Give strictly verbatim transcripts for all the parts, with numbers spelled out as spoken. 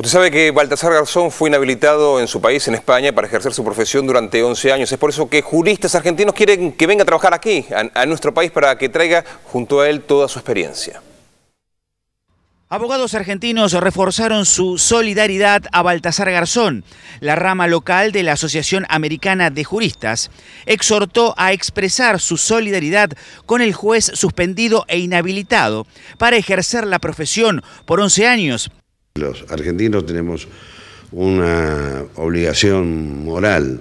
Usted sabe que Baltasar Garzón fue inhabilitado en su país, en España, para ejercer su profesión durante once años. Es por eso que juristas argentinos quieren que venga a trabajar aquí, a, a nuestro país, para que traiga junto a él toda su experiencia. Abogados argentinos reforzaron su solidaridad a Baltasar Garzón. La rama local de la Asociación Americana de Juristas exhortó a expresar su solidaridad con el juez suspendido e inhabilitado para ejercer la profesión por once años. Los argentinos tenemos una obligación moral,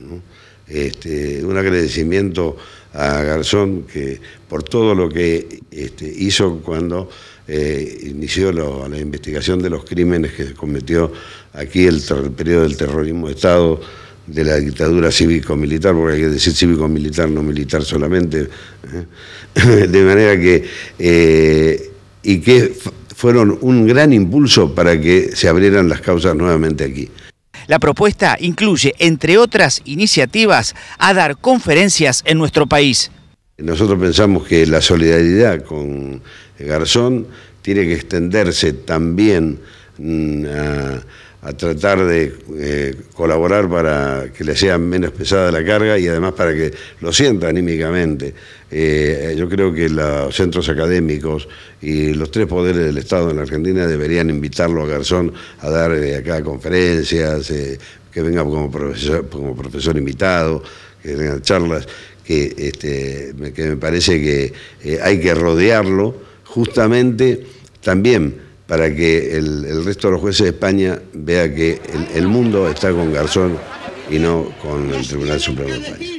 ¿no? Este, un agradecimiento a Garzón que por todo lo que este, hizo cuando eh, inició lo, la investigación de los crímenes que cometió aquí el, el periodo del terrorismo de Estado, de la dictadura cívico-militar, porque hay que decir cívico-militar, no militar solamente, ¿eh? De manera que eh, y que fueron un gran impulso para que se abrieran las causas nuevamente aquí. La propuesta incluye, entre otras iniciativas, a dar conferencias en nuestro país. Nosotros pensamos que la solidaridad con Garzón tiene que extenderse también a, a tratar de eh, colaborar para que le sea menos pesada la carga y además para que lo sienta anímicamente. Eh, yo creo que los centros académicos y los tres poderes del Estado en la Argentina deberían invitarlo a Garzón a dar eh, acá conferencias, eh, que venga como profesor, como profesor invitado, que tengan charlas, que, este, me, que me parece que eh, hay que rodearlo justamente también para que el, el resto de los jueces de España vea que el, el mundo está con Garzón y no con el Tribunal Supremo de España.